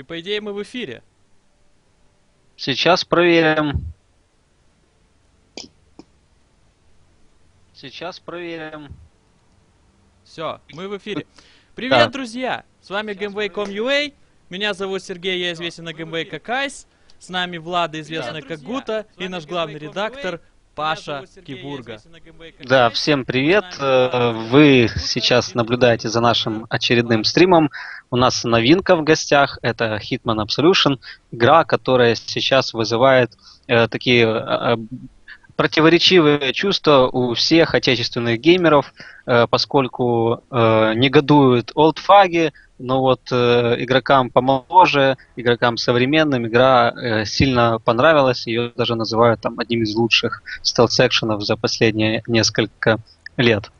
И по идее мы в эфире. Сейчас проверим. Все, мы в эфире. Привет, да, друзья! С вами Gameway.com UA. Меня зовут Сергей, я известен на Gameway как Айс. С нами Влада, известная как Гута, и наш главный редактор Паша Кибурга. Да, всем привет. Вы сейчас наблюдаете за нашим очередным стримом. У нас новинка в гостях, это Hitman Absolution, игра, которая сейчас вызывает такие противоречивые чувства у всех отечественных геймеров, поскольку негодуют олдфаги, но вот игрокам помоложе, игрокам современным игра сильно понравилась, ее даже называют там одним из лучших стелс-экшенов за последние несколько лет.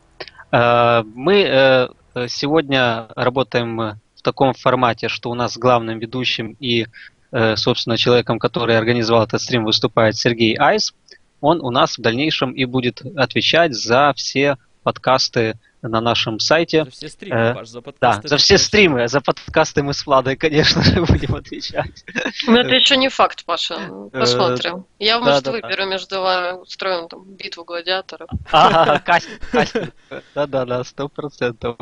Мы сегодня работаем в таком формате, что у нас главным ведущим и, собственно, человеком, который организовал этот стрим, выступает Сергей Айс. Он у нас в дальнейшем и будет отвечать за все подкасты на нашем сайте. За все стримы, Паш, за подкасты. Да, за все стримы, за подкасты мы с Владой, конечно же, будем отвечать. Но это еще не факт, Паша. Посмотрим. Я, может, выберу между вами, устроим там битву гладиаторов. Ага, кастинг. Да-да-да, 100%.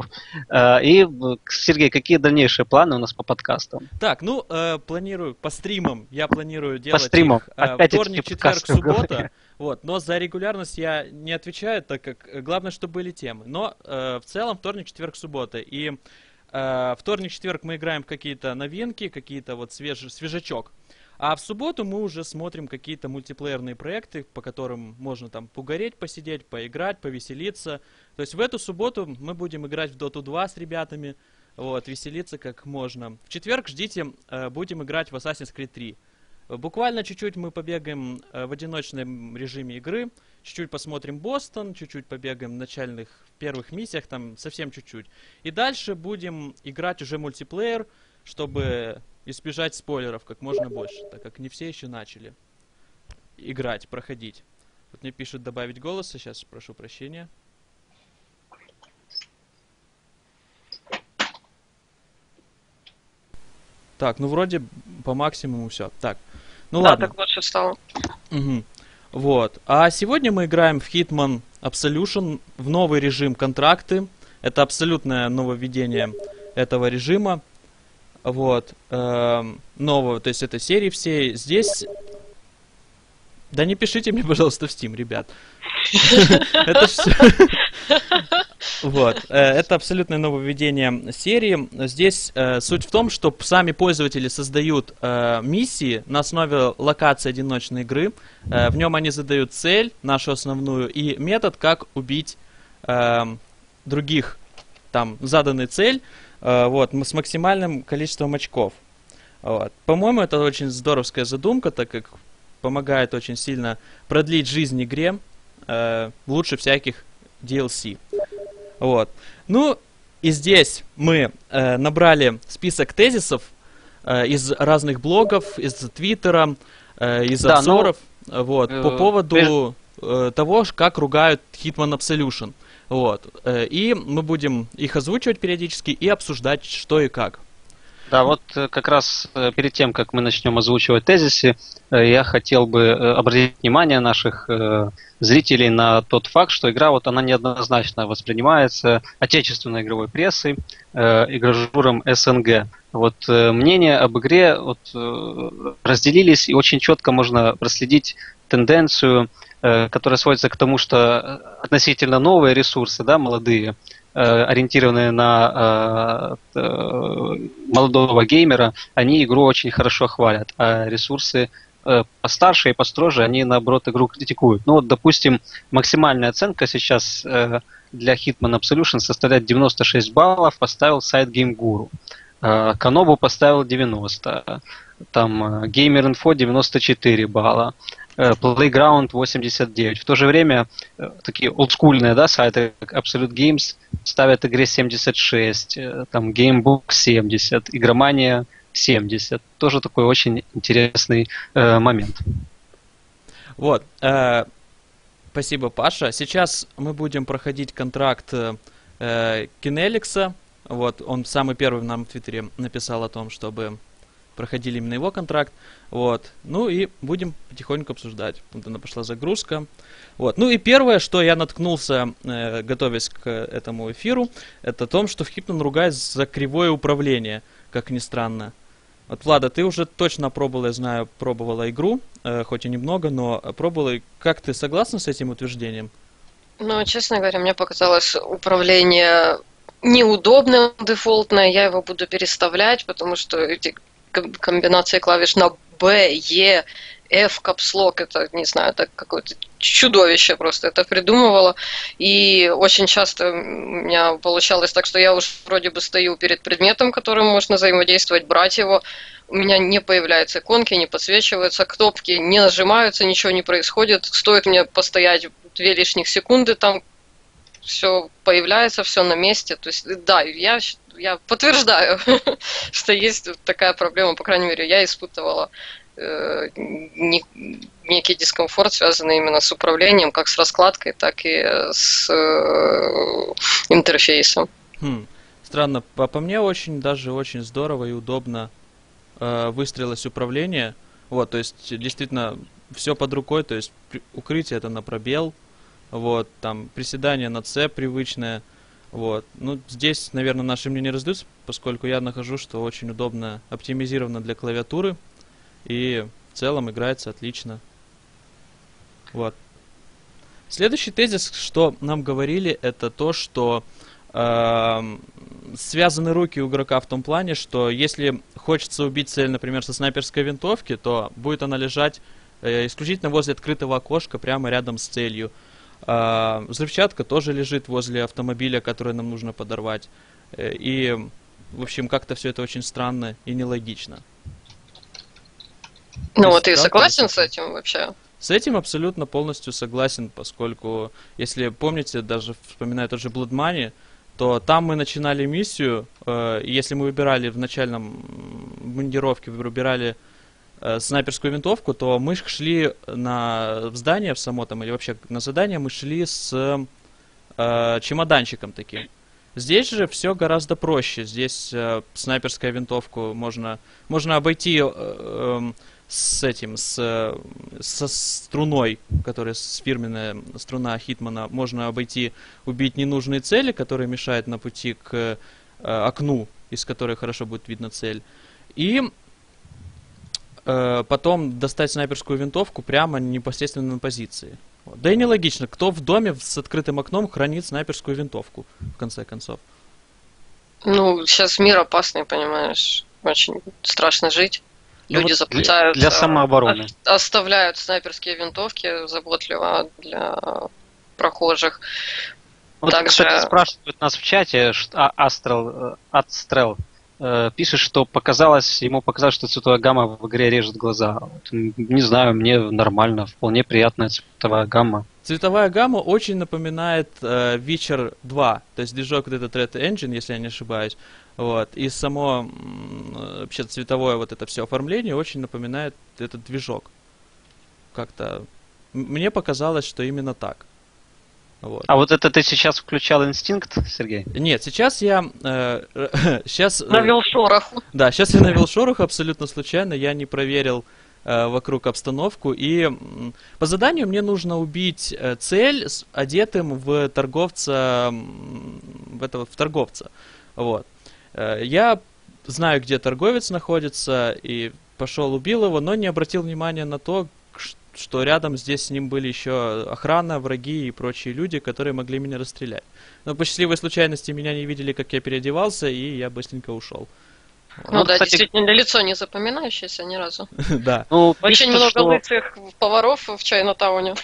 И, Сергей, какие дальнейшие планы у нас по подкастам? Так, ну, планирую по стримам. Я планирую делать их вторник, четверг, суббота. Вот, но за регулярность я не отвечаю, так как главное, чтобы были темы. Но в целом вторник, четверг, суббота. И вторник, четверг мы играем в какие-то новинки, какие-то вот свежачок. А в субботу мы уже смотрим какие-то мультиплеерные проекты, по которым можно там погореть, посидеть, поиграть, повеселиться. То есть в эту субботу мы будем играть в Dota 2 с ребятами, вот, веселиться как можно. В четверг ждите, будем играть в Assassin's Creed 3. Буквально чуть-чуть мы побегаем в одиночном режиме игры, чуть-чуть посмотрим Бостон, чуть-чуть побегаем в начальных первых миссиях, там совсем чуть-чуть. И дальше будем играть уже мультиплеер, чтобы избежать спойлеров как можно больше, так как не все еще начали играть, проходить. Вот мне пишут добавить голоса, сейчас прошу прощения. Так, ну вроде по максимуму все. Так, ну да, ладно. Да, так лучше стало. Угу. Вот. А сегодня мы играем в Hitman Absolution, в новый режим контракты. Это абсолютное нововведение этого режима. Вот. Нового, то есть этой серии всей. Здесь... Да не пишите мне, пожалуйста, в Steam, ребят. Это все... Вот, это абсолютное нововведение серии. Здесь суть в том, что сами пользователи создают миссии на основе локации одиночной игры. В нем они задают цель, нашу основную, и метод, как убить других, там, заданной цель, вот, с максимальным количеством очков. Вот. По-моему, это очень здоровская задумка, так как помогает очень сильно продлить жизнь игре, лучше всяких DLC. Вот. Ну, и здесь мы набрали список тезисов из разных блогов, из твиттера, из обзоров, да, ну, вот, по поводу того, как ругают Hitman Absolution. Вот. И мы будем их озвучивать периодически и обсуждать, что и как. Да, вот как раз перед тем, как мы начнем озвучивать тезисы, я хотел бы обратить внимание наших зрителей на тот факт, что игра, вот она неоднозначно воспринимается отечественной игровой прессой, игрожуром СНГ. Вот мнения об игре вот разделились, и очень четко можно проследить тенденцию, которая сводится к тому, что относительно новые ресурсы, да, молодые, ориентированные на молодого геймера, они игру очень хорошо хвалят, а ресурсы постарше и построже, они, наоборот, игру критикуют. Ну вот, допустим, максимальная оценка сейчас для Hitman Absolution составляет 96 баллов, поставил сайт Game Guru. Kanobу поставил 90, там GamerInfo 94 балла. Playground 89. В то же время такие олдскульные, да, сайты, как Absolute Games, ставят игре 76, там Gamebook 70, игромания 70. Тоже такой очень интересный момент. Вот. Спасибо, Паша. Сейчас мы будем проходить контракт Кинеликса. Вот, он самый первый нам в Твиттере написал о том, чтобы проходили именно его контракт. Вот. Ну и будем потихоньку обсуждать. Вот она пошла загрузка. Вот. Ну и первое, что я наткнулся, готовясь к этому эфиру, это о том, что в Hitman ругают за кривое управление, как ни странно. Вот, Влада, ты уже точно пробовала, я знаю, пробовала игру, хоть и немного, но пробовала. Как ты согласна с этим утверждением? Ну, честно говоря, мне показалось управление неудобным, дефолтное. Я его буду переставлять, потому что эти комбинации клавиш на Б, Е, F, капслок, это, не знаю, это какое-то чудовище просто, это придумывало. И очень часто у меня получалось так, что я уж вроде бы стою перед предметом, которым можно взаимодействовать, брать его, у меня не появляются иконки, не подсвечиваются, кнопки не нажимаются, ничего не происходит, стоит мне постоять 2 лишних секунды, там все появляется, все на месте. То есть, да, я подтверждаю, что есть такая проблема, по крайней мере, я испытывала некий дискомфорт, связанный именно с управлением, как с раскладкой, так и с интерфейсом. Странно, по мне очень здорово и удобно выстроилось управление. Вот, то есть действительно все под рукой, то есть укрытие это на пробел, вот, там приседание на C привычное. Вот. Ну, здесь, наверное, наши мнения раздаются, поскольку я нахожу, что очень удобно оптимизировано для клавиатуры. И в целом играется отлично. Вот. Следующий тезис, что нам говорили, это то, что связаны руки у игрока в том плане, что если хочется убить цель, например, со снайперской винтовки, то будет она лежать исключительно возле открытого окошка, прямо рядом с целью. Взрывчатка тоже лежит возле автомобиля, который нам нужно подорвать. И, в общем, как-то все это очень странно и нелогично. Ну вот, ты согласен с этим вообще? С этим абсолютно полностью согласен, поскольку, если помните, даже вспоминаю тот же Blood Money, то там мы начинали миссию, и если мы выбирали в начальном мундировке, выбирали снайперскую винтовку, то мы шли на здание в само там, или вообще на задание мы шли с чемоданчиком таким. Здесь же все гораздо проще. Здесь снайперскую винтовку можно обойти с этим, со струной, которая фирменная струна Хитмана. Можно обойти, убить ненужные цели, которые мешают на пути к окну, из которой хорошо будет видно цель. И потом достать снайперскую винтовку прямо непосредственно на позиции. Да и нелогично, кто в доме с открытым окном хранит снайперскую винтовку, в конце концов. Ну, сейчас мир опасный, понимаешь. Очень страшно жить. Ну, люди вот запускают... Для самообороны. Оставляют снайперские винтовки заботливо для прохожих. Вот, также... кстати, спрашивают нас в чате, Астрел пишет, что ему показалось, что цветовая гамма в игре режет глаза. Не знаю, мне нормально, вполне приятная цветовая гамма. Цветовая гамма очень напоминает Witcher 2, то есть движок вот этот Red Engine, если я не ошибаюсь. Вот. И само вообще цветовое вот это все оформление очень напоминает этот движок. Как-то мне показалось, что именно так. Вот. А вот это ты сейчас включал инстинкт, Сергей? Нет, сейчас я... навел шорох. Да, сейчас я навел шорох абсолютно случайно, я не проверил вокруг обстановку. И по заданию мне нужно убить цель с одетым в торговца... Вот. Я знаю, где торговец находится, и пошел убил его, но не обратил внимания на то, что рядом здесь с ним были еще охрана, враги и прочие люди, которые могли меня расстрелять. Но по счастливой случайности меня не видели, как я переодевался, и я быстренько ушел. Ну вот, да, кстати... действительно, лицо не запоминающееся ни разу. Да. Ну, очень много лысых поваров в Чайна-тауне.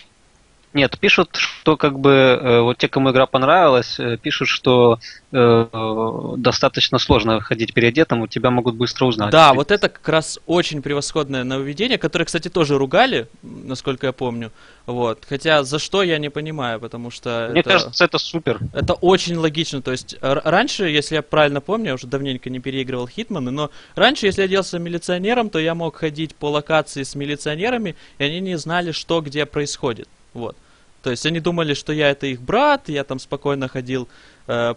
Нет, пишут, что как бы, вот те, кому игра понравилась, пишут, что достаточно сложно ходить переодетым, у тебя могут быстро узнать. Да, вот это как раз очень превосходное нововведение, которое, кстати, тоже ругали, насколько я помню. Вот. Хотя за что я не понимаю, потому что... Мне кажется, это супер. Это очень логично. То есть раньше, если я правильно помню, я уже давненько не переигрывал Хитманы, но раньше, если я делался милиционером, то я мог ходить по локации с милиционерами, и они не знали, что где происходит. Вот. То есть они думали, что я это их брат, я там спокойно ходил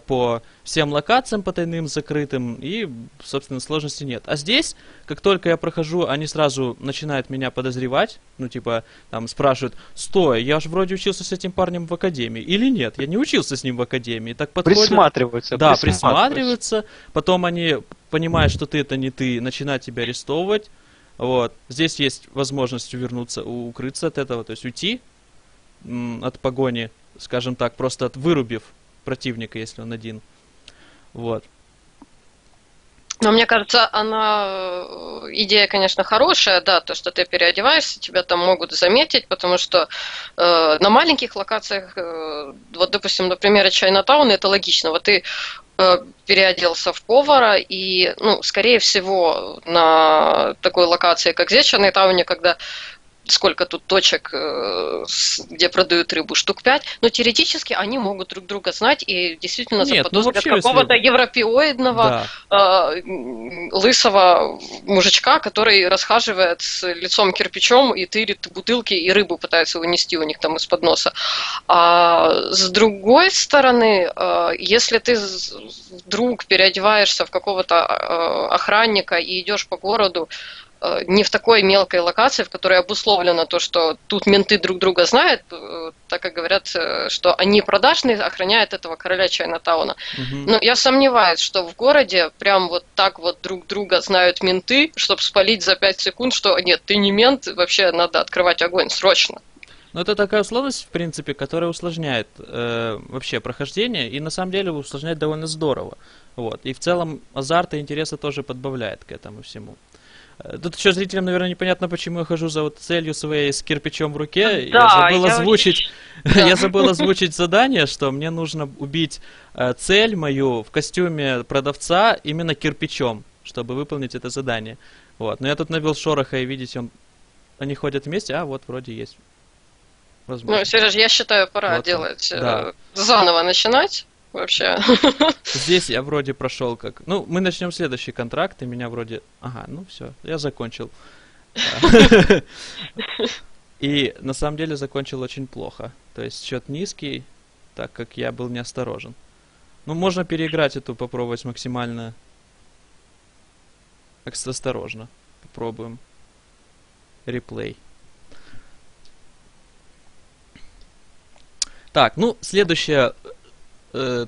по всем локациям потайным, закрытым, и, собственно, сложности нет. А здесь, как только я прохожу, они сразу начинают меня подозревать, ну, типа, там, спрашивают, стой, я же вроде учился с этим парнем в академии, или нет, я не учился с ним в академии, так подходят. Присматриваются. Да, присматриваются, потом они понимают, что ты это не ты, начинают тебя арестовывать, вот. Здесь есть возможность увернуться, укрыться от этого, то есть уйти от погони, скажем так, просто вырубив противника, если он один. Вот. Но мне кажется, она идея, конечно, хорошая, да, то, что ты переодеваешься, тебя там могут заметить, потому что на маленьких локациях, вот, допустим, например, Чайнатаун, это логично, вот ты переоделся в повара, и, ну, скорее всего, на такой локации, как здесь, Чайнатауне, когда сколько тут точек, где продают рыбу, штук 5, но теоретически они могут друг друга знать и действительно заподозрят какого-то европеоидного, да, лысого мужичка, который расхаживает с лицом кирпичом и тырит бутылки и рыбу пытается унести у них там из-под носа. А с другой стороны, если ты вдруг переодеваешься в какого-то охранника и идешь по городу, не в такой мелкой локации, в которой обусловлено то, что тут менты друг друга знают, так как говорят, что они продажные, охраняют этого короля Чайнатауна. Но я сомневаюсь, что в городе прям вот так вот друг друга знают менты, чтобы спалить за 5 секунд, что нет, ты не мент, вообще надо открывать огонь срочно. Но это такая условность, в принципе, которая усложняет вообще прохождение, и на самом деле усложняет довольно здорово. Вот. И в целом азарт и интереса тоже подбавляет к этому всему. Тут еще зрителям, наверное, непонятно, почему я хожу за вот целью своей с кирпичом в руке. Да, я забыл озвучить задание, что мне нужно убить цель мою в костюме продавца именно кирпичом, чтобы выполнить это задание. Вот. Но я тут навел шороха, и видите, они ходят вместе, а вот вроде есть возможность. Ну, Сереж, я считаю, пора вот делать, да, заново начинать. Вообще. Здесь я вроде прошел как... Ну, мы начнем следующий контракт, и меня вроде... Ага, ну все, я закончил. И на самом деле закончил очень плохо. То есть счет низкий, так как я был неосторожен. Ну, можно переиграть эту, попробовать максимально осторожно. Попробуем. Реплей. Так, ну, следующее...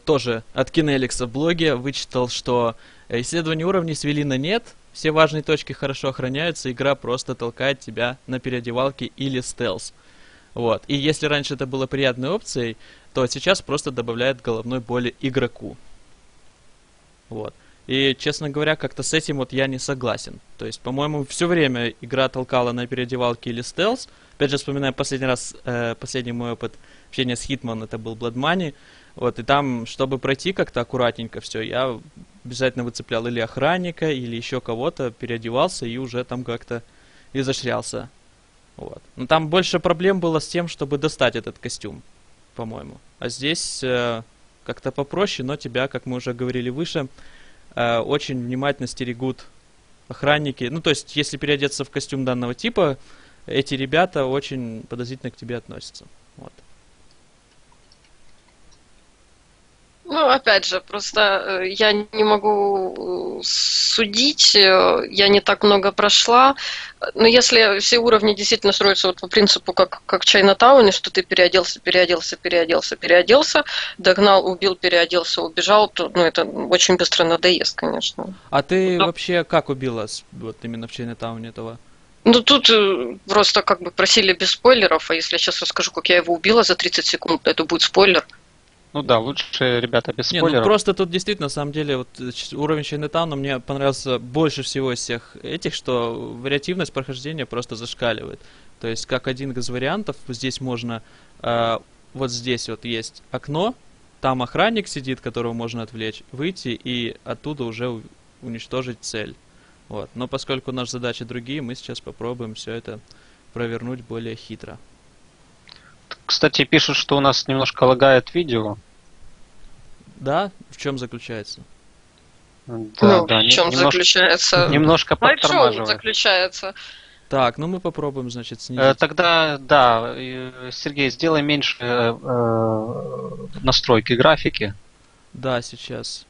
Тоже от Кинеликса в блоге вычитал, что исследование уровней свели на нет, все важные точки хорошо охраняются, игра просто толкает тебя на переодевалки или стелс. Вот. И если раньше это было приятной опцией, то сейчас просто добавляет головной боли игроку. Вот. И, честно говоря, как-то с этим вот я не согласен. То есть, по-моему, все время игра толкала на переодевалки или стелс. Опять же, вспоминаю последний раз, последний мой опыт общения с Hitman, это был Blood Money. Вот, и там, чтобы пройти как-то аккуратненько все, я обязательно выцеплял или охранника, или еще кого-то, переодевался и уже там как-то изощрялся. Вот. Но там больше проблем было с тем, чтобы достать этот костюм, по-моему. А здесь как-то попроще, но тебя, как мы уже говорили выше, очень внимательно стерегут охранники. Ну, то есть, если переодеться в костюм данного типа, эти ребята очень подозрительно к тебе относятся. Вот. Ну, опять же, просто я не могу судить, я не так много прошла, но если все уровни действительно строятся вот по принципу, как в Чайнатауне, что ты переоделся, догнал, убил, переоделся, убежал, то, ну, это очень быстро надоест, конечно. А ты вообще как убила вот именно в Чайнатауне этого? Ну, тут просто как бы просили без спойлеров, а если я сейчас расскажу, как я его убила за 30 секунд, это будет спойлер. Ну да, лучше, ребята, без спойлеров. Не, ну просто тут действительно, на самом деле, вот уровень Чайнатауна мне понравился больше всего из всех этих, что вариативность прохождения просто зашкаливает. То есть, как один из вариантов, здесь можно... вот здесь вот есть окно, там охранник сидит, которого можно отвлечь, выйти и оттуда уже уничтожить цель. Вот. Но поскольку наши задачи другие, мы сейчас попробуем все это провернуть более хитро. Кстати, пишут, что у нас немножко лагает видео. Да? В чем заключается? Да, ну, да, в чем заключается? Немножко подтормаживает. В чем заключается? Так, ну мы попробуем, значит, снизить. Тогда, да, Сергей, сделай меньше настройки графики. Да, сейчас.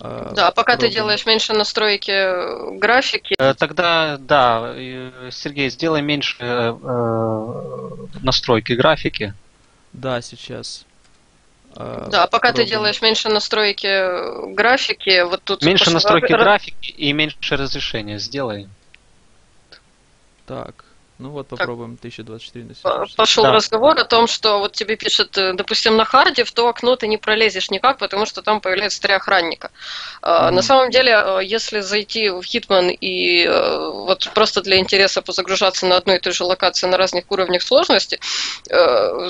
Да, пока пробуем. Ты делаешь меньше настройки графики. Тогда, да, Сергей, сделай меньше настройки графики. Да, сейчас. Да, пока пробуем. Ты делаешь меньше настройки графики, вот тут... Меньше настройки графики и меньше разрешения сделай. Так. Ну вот попробуем 1024 на секунду. Пошел разговор о том, что вот тебе пишет, допустим, на харде в то окно ты не пролезешь никак, потому что там появляется три охранника. На самом деле, если зайти в Hitman и вот просто для интереса позагружаться на одной и той же локации на разных уровнях сложности,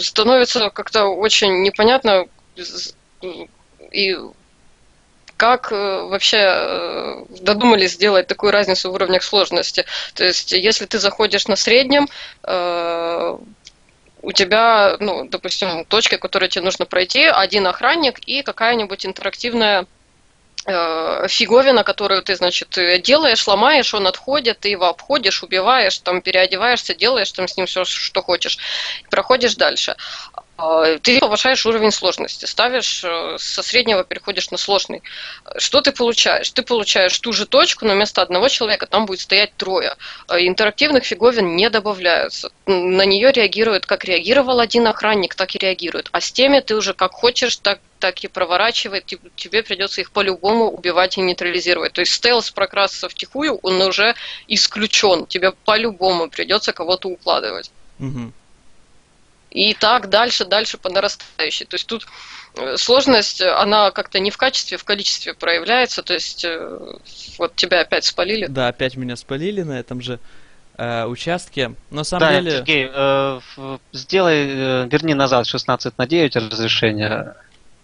становится как-то очень непонятно и... Как вообще додумались сделать такую разницу в уровнях сложности? То есть, если ты заходишь на среднем, у тебя, ну, допустим, точки, которые тебе нужно пройти, один охранник и какая-нибудь интерактивная фиговина, которую ты, значит, делаешь, ломаешь, он отходит, ты его обходишь, убиваешь, там переодеваешься, делаешь там с ним все, что хочешь, и проходишь дальше. Ты повышаешь уровень сложности, ставишь со среднего, переходишь на сложный. Что ты получаешь? Ты получаешь ту же точку, но вместо одного человека там будет стоять трое. Интерактивных фиговин не добавляются. На нее реагирует, как реагировал один охранник, так и реагирует. А с теми ты уже как хочешь, так и проворачивает, тебе придется их по-любому убивать и нейтрализировать. То есть стелс прокрасться втихую, он уже исключен. Тебе по-любому придется кого-то укладывать. Угу. И так дальше по нарастающей. То есть тут сложность, она как-то не в качестве, в количестве проявляется. То есть вот тебя опять спалили. Да, опять меня спалили на этом же участке. На самом деле... Сергей, верни назад 16 на 9 разрешение.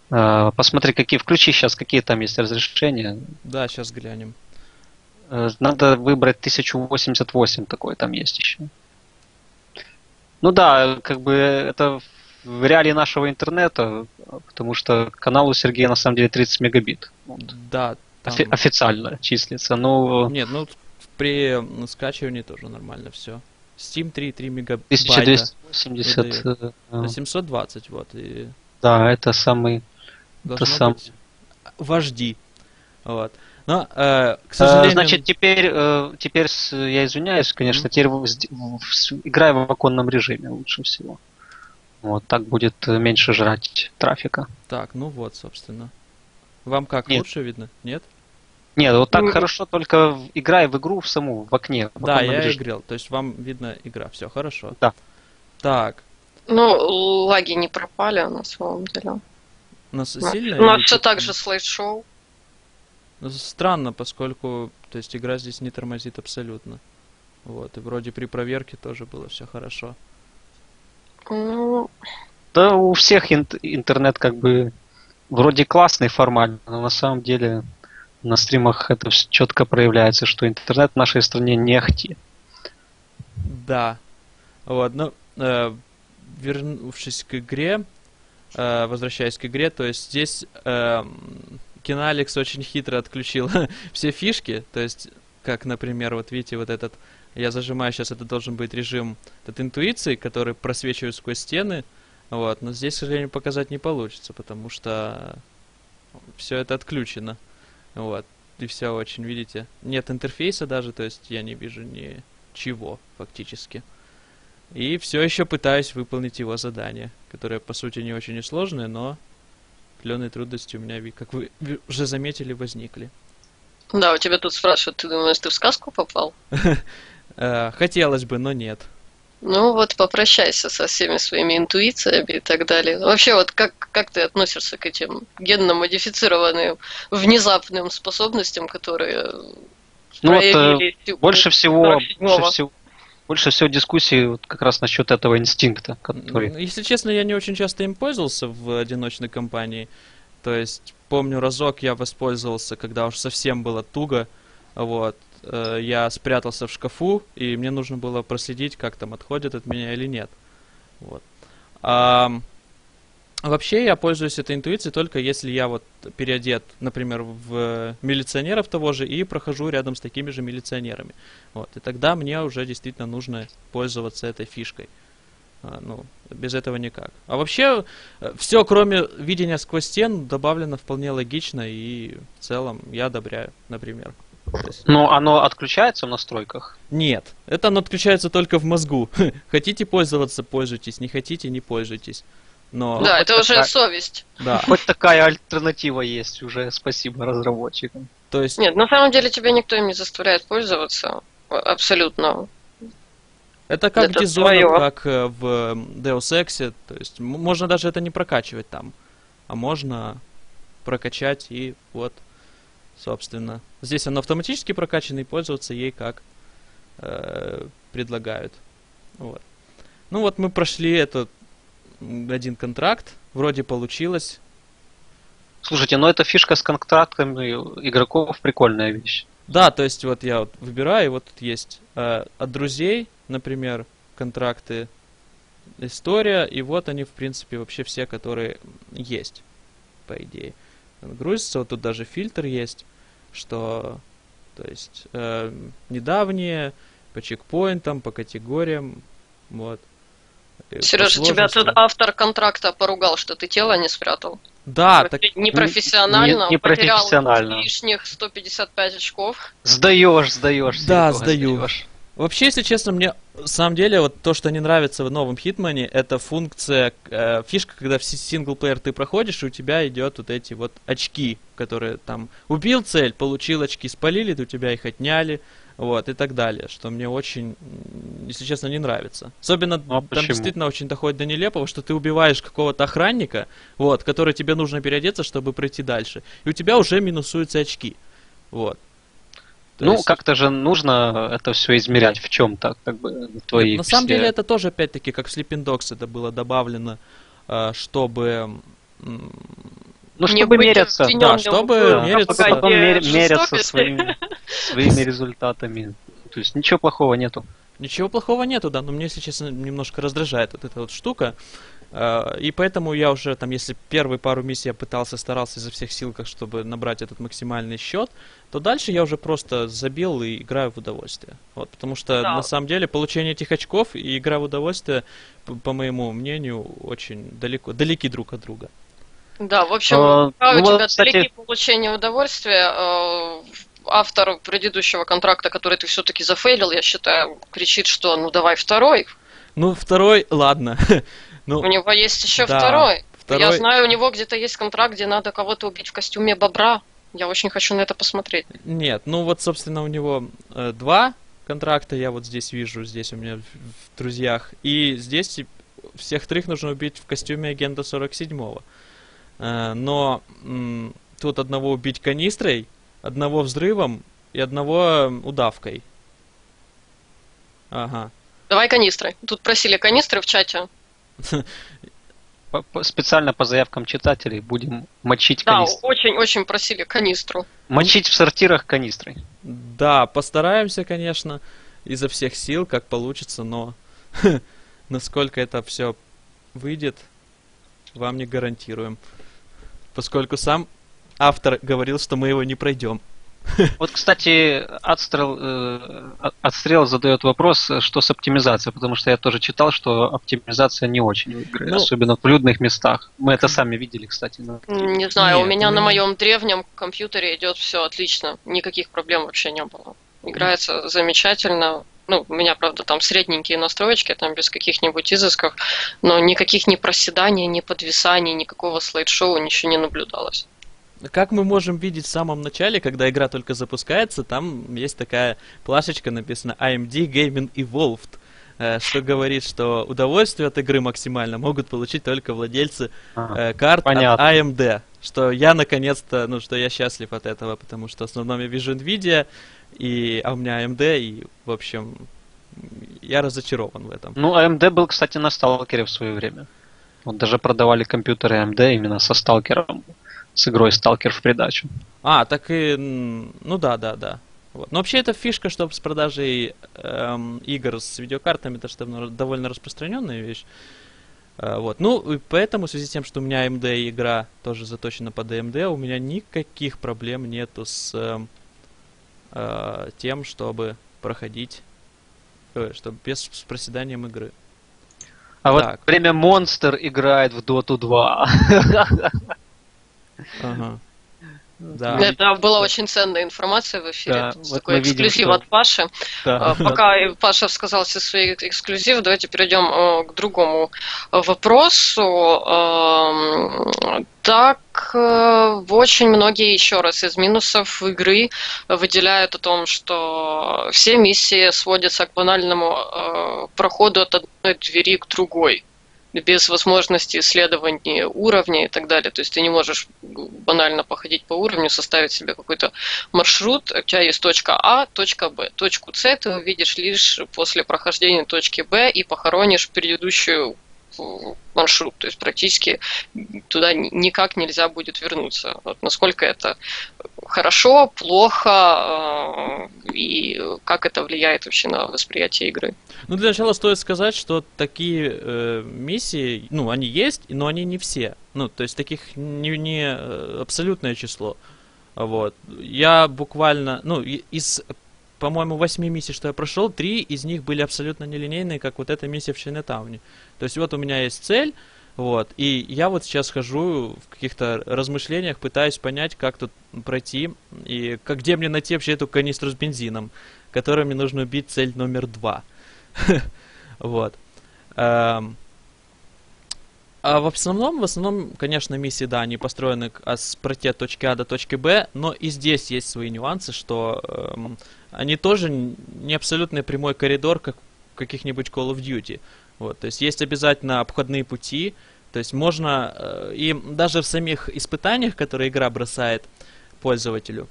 Посмотри, включи сейчас, какие там есть разрешения. Да, сейчас глянем. Надо выбрать 1088, такое там есть еще. Ну да, как бы это в реалии нашего интернета, потому что канал у Сергея на самом деле 30 мегабит. Да. Там... Официально числится, но... Нет, ну при скачивании тоже нормально все. Steam 3,3 мегабайта. 1280... Выдает. 720, вот. И... Да, это самый... Быть вожди. Вот. Но, к сожалению... Значит, теперь я извиняюсь, конечно, теперь играй в оконном режиме лучше всего. Вот, так будет меньше жрать трафика. Так, ну вот, собственно. Вам как, лучше видно? Нет? Нет, вот так хорошо, только играй в игру в саму, в окне. Да, я играл, то есть вам видно игра, все хорошо. Да. Так. Ну, лаги не пропали, на самом деле. Нас сильно? У нас все так же слайд-шоу. Странно, поскольку, то есть, игра здесь не тормозит абсолютно. Вот, и вроде при проверке тоже было все хорошо. Ну, да, у всех интернет как бы вроде классный формально, но на самом деле на стримах это все четко проявляется, что интернет в нашей стране не ахти. Да. Вот, ну, вернувшись к игре, возвращаясь к игре, то есть здесь... Киналекс очень хитро отключил все фишки, то есть, как, например, вот видите, вот этот, я зажимаю сейчас, это должен быть режим от интуиции, который просвечивает сквозь стены, вот, но здесь, к сожалению, показать не получится, потому что все это отключено, вот, и все очень, видите, нет интерфейса даже, то есть я не вижу ничего фактически. И все еще пытаюсь выполнить его задание, которое, по сути, не очень и сложное, но... Определенные трудности у меня, как вы уже заметили, возникли. Да, у тебя тут спрашивают, ты думаешь, ты в сказку попал? Хотелось бы, но нет. Ну вот, попрощайся со всеми своими интуициями и так далее. Вообще, вот как ты относишься к этим генно-модифицированным внезапным способностям, которые... Ну вот, больше всего дискуссий вот как раз насчет этого инстинкта, который... Если честно, я не очень часто им пользовался в одиночной компании. То есть, помню, разок я воспользовался, когда уж совсем было туго. Вот. Я спрятался в шкафу, и мне нужно было проследить, как там отходит от меня или нет. Вот. Вообще, я пользуюсь этой интуицией только если я вот переодет, например, в милиционеров того же и прохожу рядом с такими же милиционерами. Вот. И тогда мне уже действительно нужно пользоваться этой фишкой. Ну, без этого никак. А вообще, все, кроме видения сквозь стен, добавлено вполне логично, и в целом я одобряю, например. Но оно отключается в настройках? Нет, это оно отключается только в мозгу. Хотите пользоваться — пользуйтесь, не хотите — не пользуйтесь. Но да, это уже совесть. Да. Хоть такая альтернатива есть уже, спасибо разработчикам. То есть... Нет, на самом деле тебя никто им не заставляет пользоваться, абсолютно. Это как дизайн, как в Deus Ex, то есть можно даже это не прокачивать там, а можно прокачать и вот, собственно. Здесь оно автоматически прокачано и пользоваться ей как предлагают. Вот. Ну вот мы прошли этот один контракт, вроде получилось. Слушайте, но эта фишка с контрактами игроков прикольная вещь. Да, то есть вот я вот выбираю, и вот тут есть от друзей, например, контракты, история, и вот они, в принципе, вообще все, которые есть, по идее. Грузится, вот тут даже фильтр есть, что, то есть, недавние, по чекпоинтам, по категориям, вот. Сережа, тебя тут автор контракта поругал, что ты тело не спрятал. Да, так... Непрофессионально, не потерял лишних 155 очков. Сдаешь. Да, сдаешь. Вообще, если честно, мне, на самом деле, вот то, что не нравится в новом Хитмане, это функция, фишка, когда в синглплеер ты проходишь, и у тебя идет вот эти вот очки, которые там... Убил цель, получил очки, спалили, то у тебя их отняли... Вот, и так далее, что мне очень, если честно, не нравится. Особенно там действительно очень доходит до нелепого, что ты убиваешь какого-то охранника, вот, который тебе нужно переодеться, чтобы пройти дальше. И у тебя уже минусуются очки. Вот. То ну, есть... как-то же нужно это все измерять в чем-то, как бы, твои. Нет, на самом деле это тоже, опять-таки, как в Sleeping Dogs это было добавлено, чтобы... Ну, чтобы меряться, да, чтобы меряться, потом меряться своими результатами. То есть ничего плохого нету. Ничего плохого нету, да, но мне, если честно, немножко раздражает вот эта вот штука. И поэтому я уже там, если первые пару миссий я старался изо всех сил, как чтобы набрать этот максимальный счет, то дальше я уже просто забил и играю в удовольствие. Вот, потому что да. На самом деле получение этих очков и игра в удовольствие, по моему мнению, очень далеки друг от друга. Да, в общем, у тебя далеки получение удовольствия. Автор предыдущего контракта, который ты все-таки зафейлил, я считаю, кричит, что ну давай второй. Ну второй, ладно. У него есть еще второй. Я знаю, у него где-то есть контракт, где надо кого-то убить в костюме бобра. Я очень хочу на это посмотреть. Нет, ну вот, собственно, у него два контракта, я вот здесь вижу, здесь у меня в друзьях. И здесь всех трех нужно убить в костюме агента 47-го. Но тут одного убить канистрой, одного взрывом и одного удавкой. Ага. Давай канистры. Тут просили канистры в чате. Специально по заявкам читателей будем мочить канистры. Да, очень-очень просили канистру. Мочить в сортирах канистры. Да, постараемся, конечно, изо всех сил, как получится, но насколько это все выйдет, вам не гарантируем. Поскольку сам автор говорил, что мы его не пройдем. Вот, кстати, отстрел задает вопрос, что с оптимизацией, потому что я тоже читал, что оптимизация не очень в игре, особенно в людных местах. Мы это сами видели, кстати. Но... Не знаю, нет, у меня на моем древнем компьютере идет все отлично, никаких проблем вообще не было. Играется замечательно. Ну, у меня, правда, там средненькие настроечки, там без каких-нибудь изысков, но никаких ни проседаний, ни подвисаний, никакого слайд-шоу, ничего не наблюдалось. Как мы можем видеть в самом начале, когда игра только запускается, там есть такая плашечка, написано AMD Gaming Evolved, что говорит, что удовольствие от игры максимально могут получить только владельцы карт от AMD. Что я наконец-то, ну, что я счастлив от этого, потому что в основном я вижу Nvidia, а у меня AMD, и, в общем, я разочарован в этом. Ну, AMD был, кстати, на Сталкере в свое время. Вот даже продавали компьютеры AMD именно со Сталкером, с игрой Сталкер в придачу. А, так и... Ну да. Вот. Но вообще эта фишка, что с продажей игр с видеокартами, это что довольно распространенная вещь. Вот. Ну, и поэтому, в связи с тем, что у меня AMD игра тоже заточена под AMD, у меня никаких проблем нету с тем, чтобы проходить, чтобы без с проседанием игры. А вот так. Время Монстр играет в Dota 2. Ага. Да. Это была очень ценная информация в эфире. Да, вот такой эксклюзив видим, что... от Паши. Да. Пока Паша сказал все свои эксклюзивы, давайте перейдем к другому вопросу. Так, очень многие, еще раз, из минусов игры выделяют о том, что все миссии сводятся к банальному проходу от одной двери к другой, без возможности исследования уровня и так далее. То есть ты не можешь банально походить по уровню, составить себе какой-то маршрут. У тебя есть точка А, точка Б. Точку С ты увидишь лишь после прохождения точки Б и похоронишь предыдущую маршрут. То есть практически туда никак нельзя будет вернуться. Вот насколько это хорошо, плохо и как это влияет вообще на восприятие игры. Ну, для начала стоит сказать, что такие миссии, ну, они есть, но они не все. Ну, то есть таких не абсолютное число. Вот. Я буквально, ну, из, по-моему, 8 миссий, что я прошел, 3 из них были абсолютно нелинейные, как вот эта миссия в Чинетауне. То есть вот у меня есть цель, вот, и я вот сейчас хожу в каких-то размышлениях, пытаюсь понять, как тут пройти, и как, где мне найти вообще эту канистру с бензином, которой мне нужно убить цель номер 2. Вот. А в основном, конечно, миссии, да, они построены от точки А до точки Б, но и здесь есть свои нюансы, что они тоже не абсолютно прямой коридор, как в каких-нибудь Call of Duty. Вот, то есть есть обязательно обходные пути, то есть можно, и даже в самих испытаниях, которые игра бросает пользователю,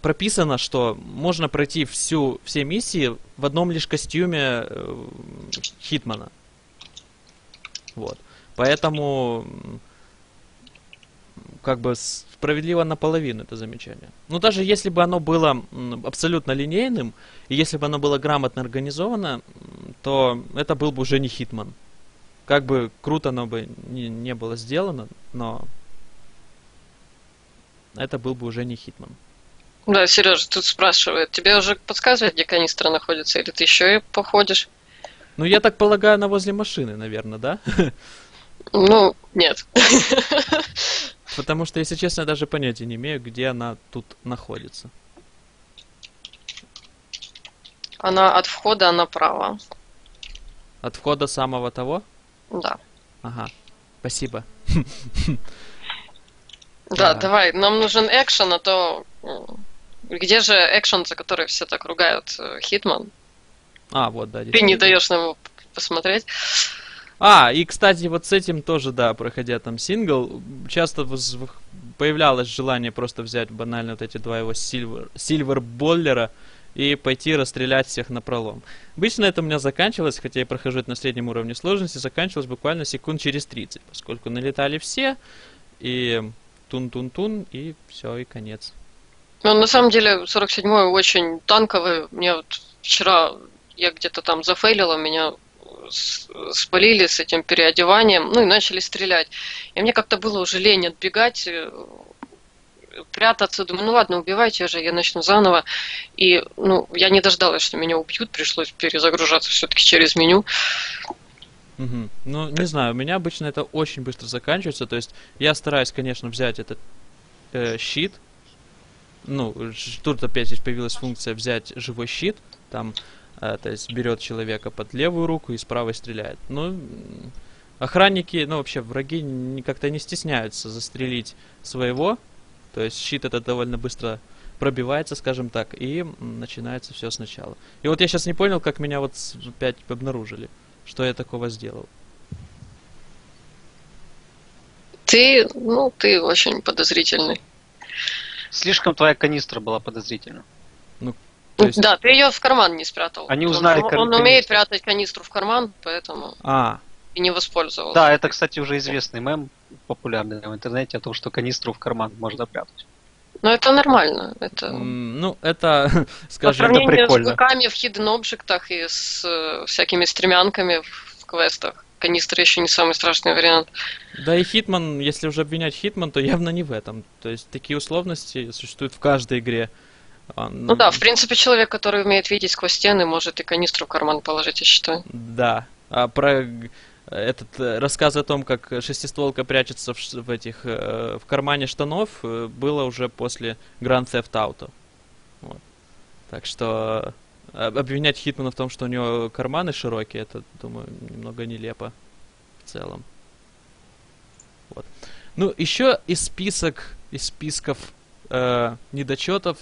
прописано, что можно пройти все миссии в одном лишь костюме Хитмана. Вот. Поэтому как бы справедливо наполовину это замечание. Но даже если бы оно было абсолютно линейным, и если бы оно было грамотно организовано, то это был бы уже не Хитман. Как бы круто оно бы не было сделано, но это был бы уже не Хитман. Да, Сережа тут спрашивает, тебе уже подсказывает, где канистра находится, или ты еще и походишь? Ну, я так полагаю, она возле машины, наверное, да? Ну, нет. Потому что, если честно, я даже понятия не имею, где она тут находится. Она от входа направо. От входа самого того? Да. Ага, спасибо. Да, давай, нам нужен экшен, а то... Где же экшен, за который все так ругают Хитман? А, вот, да. Ты не даешь нам его посмотреть. А, и, кстати, вот с этим тоже, да, проходя там сингл, часто появлялось желание просто взять банально вот эти два его сильвер-боллера и пойти расстрелять всех напролом. Обычно это у меня заканчивалось, хотя я прохожу это на среднем уровне сложности, заканчивалось буквально секунд через 30, поскольку налетали все, и тун-тун-тун, и все, и конец. Ну, на самом деле, 47-й очень танковый, мне вот вчера... Я где-то там зафейлила, меня спалили с этим переодеванием, ну и начали стрелять. И мне как-то было уже лень отбегать, прятаться. Думаю, ну ладно, убивайте же, я начну заново. И ну, я не дождалась, что меня убьют, пришлось перезагружаться все-таки через меню. Угу. Ну, не знаю, у меня обычно это очень быстро заканчивается. То есть я стараюсь, конечно, взять этот щит. Ну, тут опять появилась функция взять живой щит, там... То есть берет человека под левую руку и с правой стреляет. Ну, охранники, ну вообще враги как-то не стесняются застрелить своего. То есть щит это довольно быстро пробивается, скажем так, и начинается все сначала. И вот я сейчас не понял, как меня вот опять обнаружили, что я такого сделал. Ты, ну, ты очень подозрительный. Слишком твоя канистра была подозрительна. Ну, есть... Да, ты ее в карман не спрятал. Они узнали, он умеет прятать канистру в карман, поэтому и не воспользовался. Да, это, кстати, уже известный мем, популярный в интернете, о том, что канистру в карман можно прятать. Ну, это нормально. Это... Ну, это, скажем, это прикольно. По сравнению с быками в Hidden Object'ах и с всякими стремянками в квестах, канистра еще не самый страшный вариант. Да и Хитман, если уже обвинять Хитман, то явно не в этом. То есть такие условности существуют в каждой игре. Ну да, в принципе, человек, который умеет видеть сквозь стены, может и канистру в карман положить, я считаю. Да, про этот рассказ о том, как шестистволка прячется в этих в кармане штанов, было уже после Grand Theft Auto. Вот. Так что обвинять Хитмана в том, что у него карманы широкие, это, думаю, немного нелепо в целом. Вот. Ну, еще из списков недочетов